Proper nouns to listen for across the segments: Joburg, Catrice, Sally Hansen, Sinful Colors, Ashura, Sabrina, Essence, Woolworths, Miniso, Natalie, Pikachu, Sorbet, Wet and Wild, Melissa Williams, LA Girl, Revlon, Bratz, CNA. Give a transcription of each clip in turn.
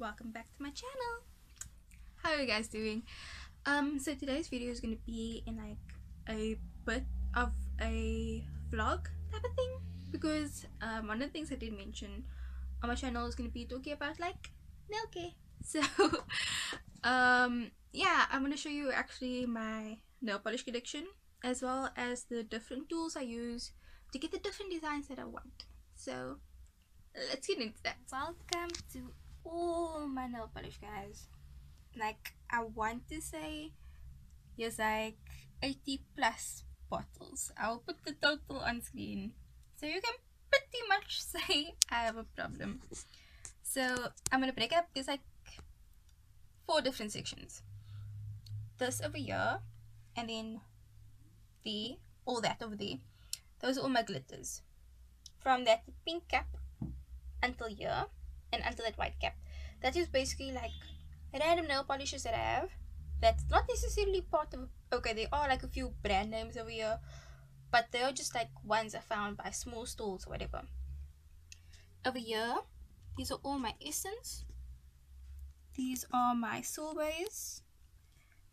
welcome back to my channel. How are you guys doing? So today's video is going to be in like a bit of a vlog type of thing, because one of the things I did mention on my channel is going to be talking about like nail care. So yeah, I'm going to show you actually my nail polish collection, as well as the different tools I use to get the different designs that I want. So let's get into that. Welcome to all my nail polish, guys. Like, I want to say there's like 80 plus bottles. I'll put the total on screen so you can pretty much say I have a problem. So I'm gonna break up. There's like 4 different sections. This over here, and then there, all that over there. Those are all my glitters, from that pink cap until here and until that white cap. That is basically like random nail polishes that I have, that's not necessarily part of, okay, there are like a few brand names over here, but they are just like ones I found by small stalls or whatever. Over here, these are all my Essence, these are my Sorbets,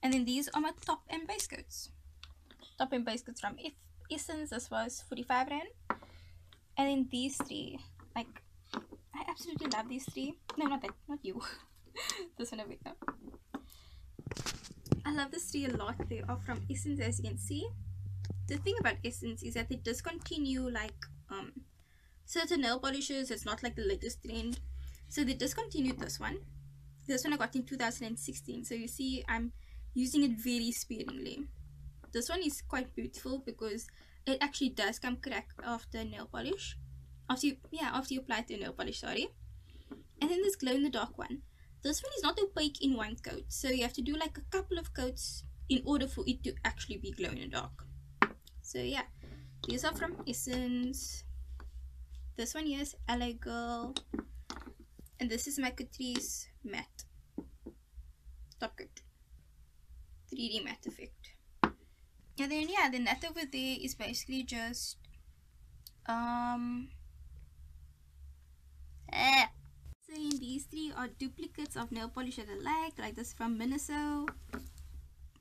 and then these are my top and base coats. Top and base coats from Essence, this was 45 rand. And then these 3, like, I absolutely love these 3. No, not that, not you. This one over here. I love this 3 a lot. They are from Essence, as you can see. The thing about Essence is that they discontinue like certain nail polishes. It's not like the latest trend. So they discontinued this one. This one I got in 2016. So you see I'm using it very sparingly. This one is quite beautiful because it actually does come cracked after nail polish. After you apply the nail polish, sorry. And then this glow in the dark one. This one is not opaque in one coat, so you have to do like a couple of coats in order for it to actually be glow in the dark. So yeah, these are from Essence. This one here is LA Girl, and this is my Catrice matte top coat, 3D matte effect. And then yeah, the net over there is basically just So in these 3 are duplicates of nail polish that I like this from Miniso,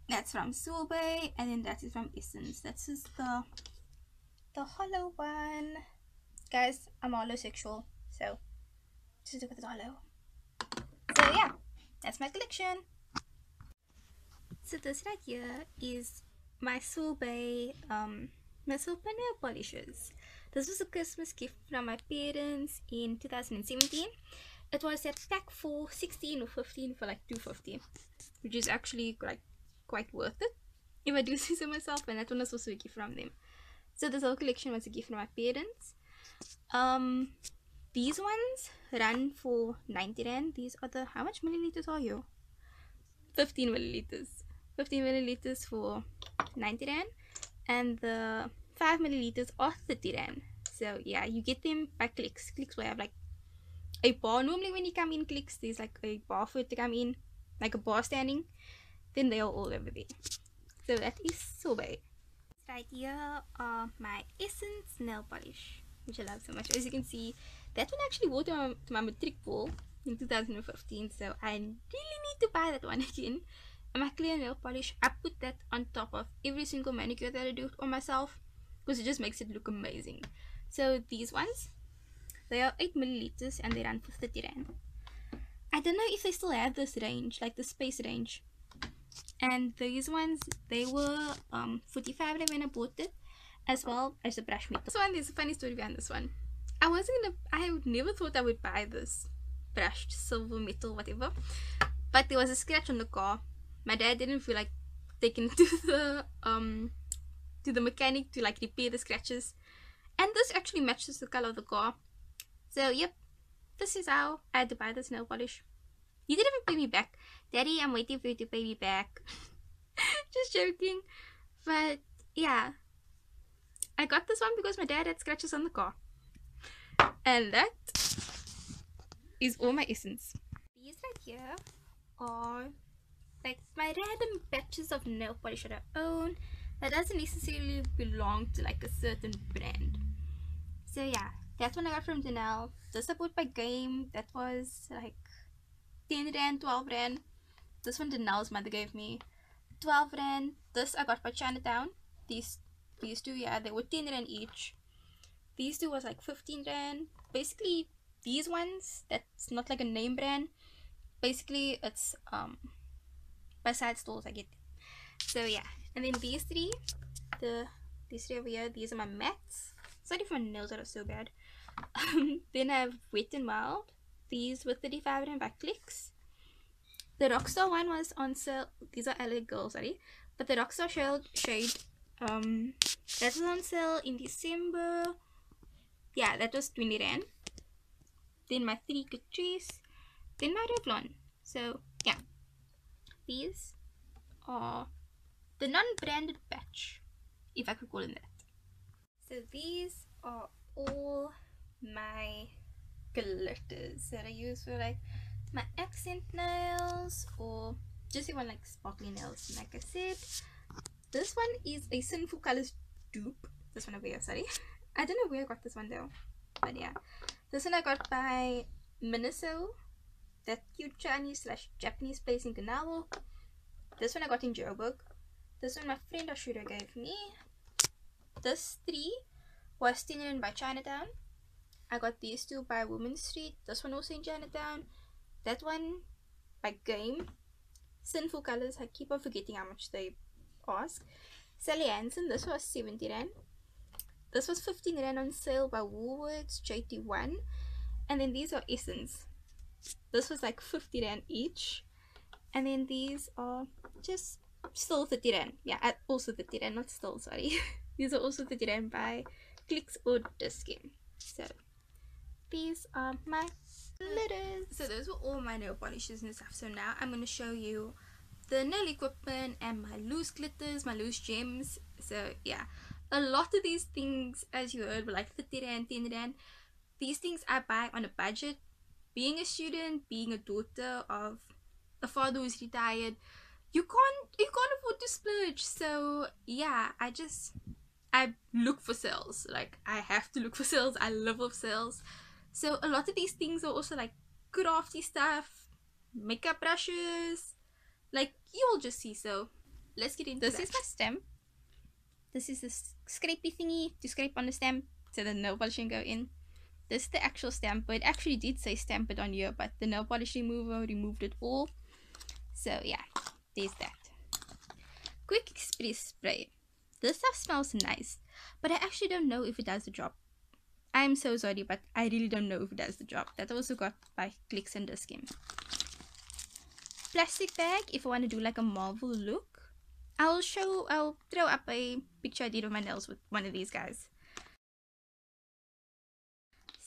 that's from Sorbet, and then that is from Essence. That's just the hollow one. Guys, I'm holosexual, so just look at the hollow. So yeah, that's my collection. So this right here is my Sorbet nail polishes. This was a Christmas gift from my parents in 2017. It was at pack for 16 or 15 for like $2.50, which is actually like quite worth it, if I do say so myself. And that one was also a gift from them. So this whole collection was a gift from my parents. These ones run for 90 rand. These are the, how much milliliters are you? 15 milliliters. 15 milliliters for 90 rand, and the 5 milliliters are 30 rand. So yeah, you get them by clicks where I have like a bar. Normally when you come in clicks, there's like a bar for it to come in, like a bar standing, then they are all over there. So that is Sorbet. Right here are my Essence nail polish, which I love so much. As you can see, that one I actually wore to my matric ball in 2015, so I really need to buy that one again. And my clear nail polish, I put that on top of every single manicure that I do on myself, because it just makes it look amazing. So these ones, they are 8 milliliters and they run for 30 rand. I don't know if they still have this range, like the space range. And these ones, they were 45 rand when I bought it, as well as the brush meter. This one, there's a funny story behind this one. I never thought I would buy this brushed silver metal, whatever. But there was a scratch on the car. My dad didn't feel like taking it to the mechanic to like repair the scratches, and this actually matches the color of the car. So yep, this is how I had to buy this nail polish. You didn't even pay me back, Daddy. I'm waiting for you to pay me back. Just joking. But yeah, I got this one because my dad had scratches on the car, and that is all my Essence. These right here are like my random batches of nail polish that I own, that doesn't necessarily belong to like a certain brand. So yeah, that's one I got from Janelle. This I bought by Game. That was like 10 rand, 12 rand. This one Danelle's mother gave me, 12 rand. This I got by Chinatown. These two, yeah, they were 10 rand each. These two was like 15 rand. Basically, these ones, that's not like a name brand. Basically, it's by side stores I get them. So yeah, and then these three, these three over here, these are my mats. Sorry for my nails that are so bad. Then I have Wet and Wild. These were 35 rand by Clicks. The Rockstar one was on sale. These are LA Girl, sorry. But the Rockstar shade, that was on sale in December. Yeah, that was 20 rand. Then my three Catrice. Then my Revlon. So, yeah. These are the non-branded batch, if I could call them that. So these are all my glitters that I use for like my accent nails or just even like sparkly nails. Like I said, this one is a Sinful Colors dupe. This one over here, sorry. I don't know where I got this one though, but yeah. This one I got by Miniso, that cute Chinese/Japanese place in Kanawha. This one I got in Joburg. This one my friend Ashura gave me. This three was 10 rand by Chinatown. I got these two by Women's Street. This one also in Chinatown. That one by Game. Sinful Colors, I keep on forgetting how much they ask. Sally Hansen, this was 70 rand. This was 15 rand on sale by Woolworths, JT1. And then these are Essence. This was like 50 rand each. And then these are just still 30 rand. Yeah, also 30 rand, not still, sorry. These are also 30 rand by Clicks or Discount. So these are my glitters. So those were all my nail polishes and stuff. So now I'm going to show you the nail equipment and my loose glitters, my loose gems. So yeah, a lot of these things, as you heard, were like 30 rand, 10 rand. These things I buy on a budget. Being a student, being a daughter of a father who's retired, you can't afford to splurge. So yeah, I look for sales. Like, I have to look for sales. I love off sales. So a lot of these things are also like crafty stuff, makeup brushes, like you'll just see. So let's get into this. This is my stamp. This is the scrapey thingy to scrape on the stamp so the nail polish can go in. This is the actual stamp, but it actually did say stamp it on here, but the nail polish remover removed it all. So yeah, there's that. Quick Express spray. This stuff smells nice, but I actually don't know if it does the job. I'm so sorry, but I really don't know if it does the job. That I also got by Clicks and Discount. Plastic bag, if I want to do like a Marvel look. I'll throw up a picture I did of my nails with one of these guys.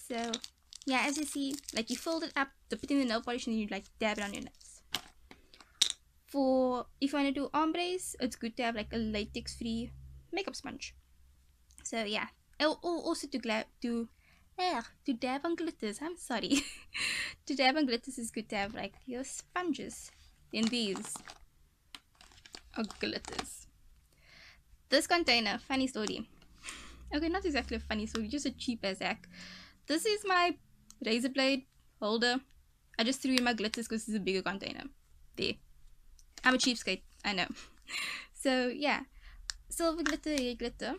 So yeah, as you see, like, you fold it up, put in the nail polish, and you like dab it on your nails. For if you want to do ombres, it's good to have like a latex-free makeup sponge. So yeah. Also to dab on glitters, I'm sorry. To dab on glitters is good to have like your sponges. Then these are glitters. This container, funny story. Okay, not exactly a funny story, just a cheap ass hack. This is my razor blade holder. I just threw in my glitters because it's a bigger container. There. I'm a cheapskate, I know. So yeah, silver glitter, hair glitter.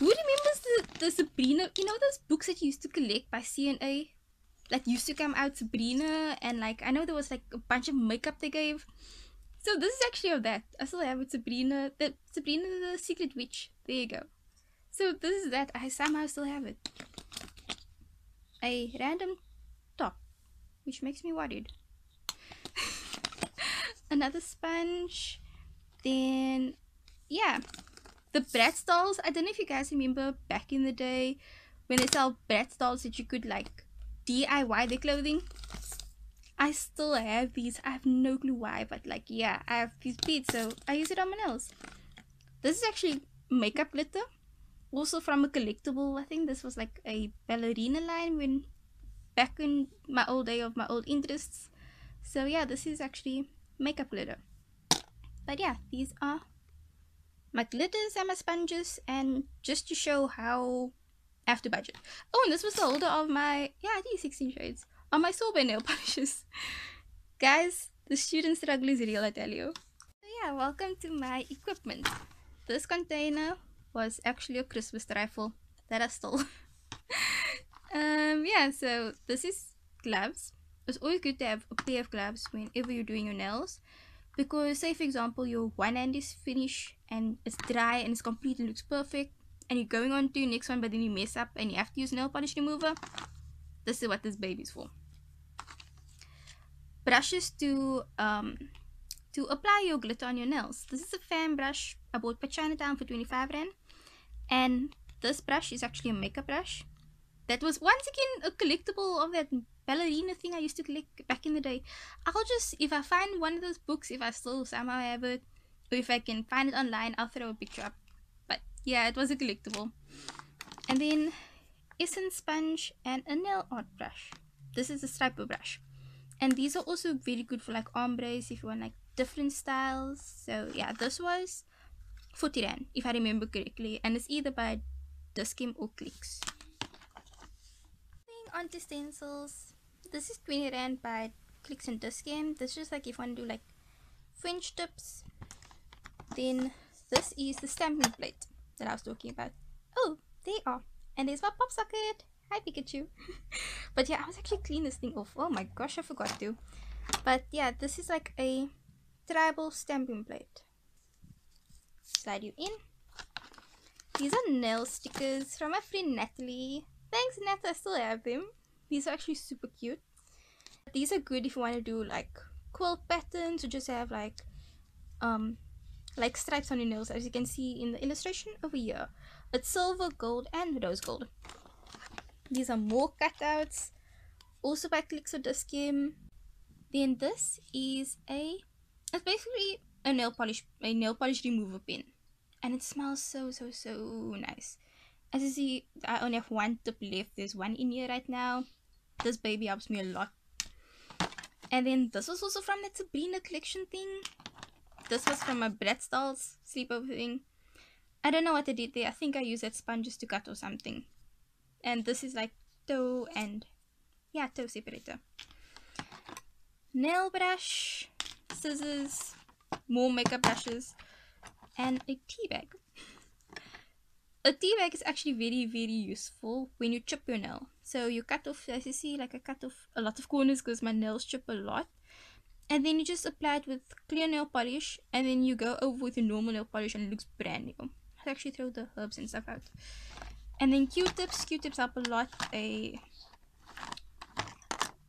Who remembers the Sabrina, you know, those books that you used to collect by CNA? Like, used to come out, Sabrina, and like, I know there was like a bunch of makeup they gave. So this is actually of that. I still have it, Sabrina the Secret Witch. There you go. So this is that. I somehow still have it. A random top, which makes me worried. Another sponge. Then, yeah. The Bratz dolls, I don't know if you guys remember back in the day when they sell Bratz dolls that you could like DIY their clothing. I still have these. I have no clue why, but like, yeah, I have these beads, so I use it on my nails. This is actually makeup glitter, also from a collectible. I think this was like a ballerina line when back in my old day of my old interests. So yeah, this is actually makeup glitter. But yeah, these are my glitters and my sponges, and just to show how I have to budget. Oh, and this was the holder of my, yeah, I think 16 shades. are my Sorbet nail polishes. Guys, the student struggle is real, I tell you. So yeah, welcome to my equipment. This container was actually a Christmas trifle that I stole. Yeah, so this is gloves. It's always good to have a pair of gloves whenever you're doing your nails, because say for example your one hand is finished and it's dry and it's complete and looks perfect, and you're going on to your next one but then you mess up and you have to use nail polish remover. This is what this baby's for. Brushes to apply your glitter on your nails. This is a fan brush I bought by Chinatown for 25 rand, and this brush is actually a makeup brush that was once again a collectible of that ballerina thing I used to collect back in the day. I'll just, if I find one of those books, if I still somehow have it, or if I can find it online, I'll throw a picture up. But yeah, it was a collectible. And then Essence sponge and a nail art brush. This is a striper brush, and these are also very good for like ombres if you want like different styles. So yeah, this was 40 rand if I remember correctly, and it's either by Discam or Clicks. Onto stencils. This is 20 rand by Clicks and Discam. This is just like if you want to do like fringe tips. Then this is the stamping plate that I was talking about. Oh, there you are. And there's my pop socket. Hi Pikachu. But yeah, I was actually cleaning this thing off. Oh my gosh, I forgot to. But yeah, this is like a tribal stamping plate. Slide you in. These are nail stickers from my friend Natalie. Thanks Nat, I still have them. These are actually super cute. These are good if you want to do like quilt patterns or just have like stripes on your nails, as you can see in the illustration over here. It's silver, gold and rose gold. These are more cutouts, also by Clicks or Discam. Then this is it's basically a nail polish remover pen, and it smells so nice. As you see, I only have one tip left. There's one in here right now. This baby helps me a lot. And then this was also from that Sabrina collection thing. This was from my Bratz dolls sleepover thing. I don't know what I did there. I think I used that sponge just to cut or something. And this is like toe and... yeah, toe separator. Nail brush, scissors, more makeup brushes, and a tea bag. A tea bag is actually very useful when you chip your nail. So you cut off, as you see, like I cut off a lot of corners because my nails chip a lot. And then you just apply it with clear nail polish, and then you go over with your normal nail polish and it looks brand new. I actually throw the herbs and stuff out. And then Q-tips. Q-tips help a lot. A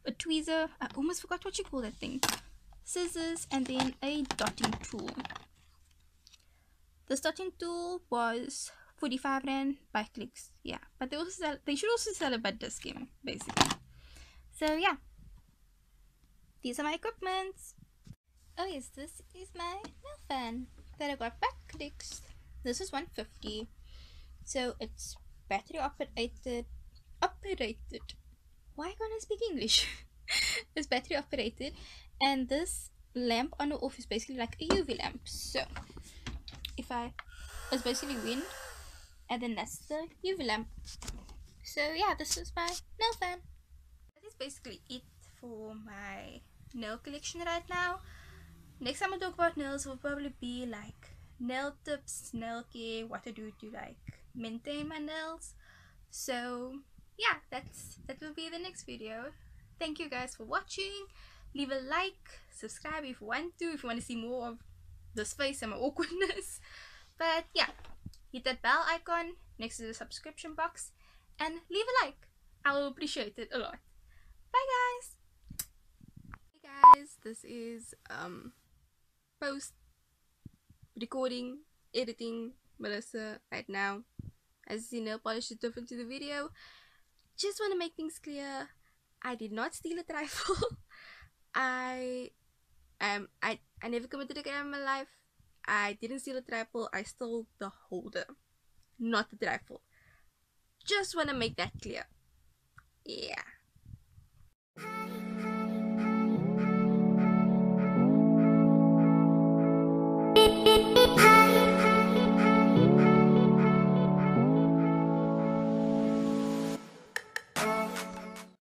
tweezer. I almost forgot what you call that thing. Scissors, and then a dotting tool. This dotting tool was 45 rand by Clicks, yeah, but they should also sell it by Discam, basically. So yeah, these are my equipments. Oh yes, this is my nail fan that I got by Clicks. This is 150, so it's battery operated. Why can't I speak English? It's battery operated, and this lamp on or off is basically like a UV lamp. So it's basically wind. And then that's the UV lamp. So yeah, this is my nail fan. That is basically it for my nail collection right now. Next time I talk about nails will probably be like nail tips, nail care, what I do to like maintain my nails. So yeah, that will be the next video. Thank you guys for watching. Leave a like, subscribe if you want to see more of this face and my awkwardness. But yeah, hit that bell icon next to the subscription box and leave a like. I will appreciate it a lot. Bye guys! Hey guys, this is post recording, editing Melissa right now. As you see, nail polish is different to the video. Just want to make things clear, I did not steal a trifle. I never committed a crime in my life. I didn't steal a trifle, I stole the holder, not the trifle. Just want to make that clear. Yeah.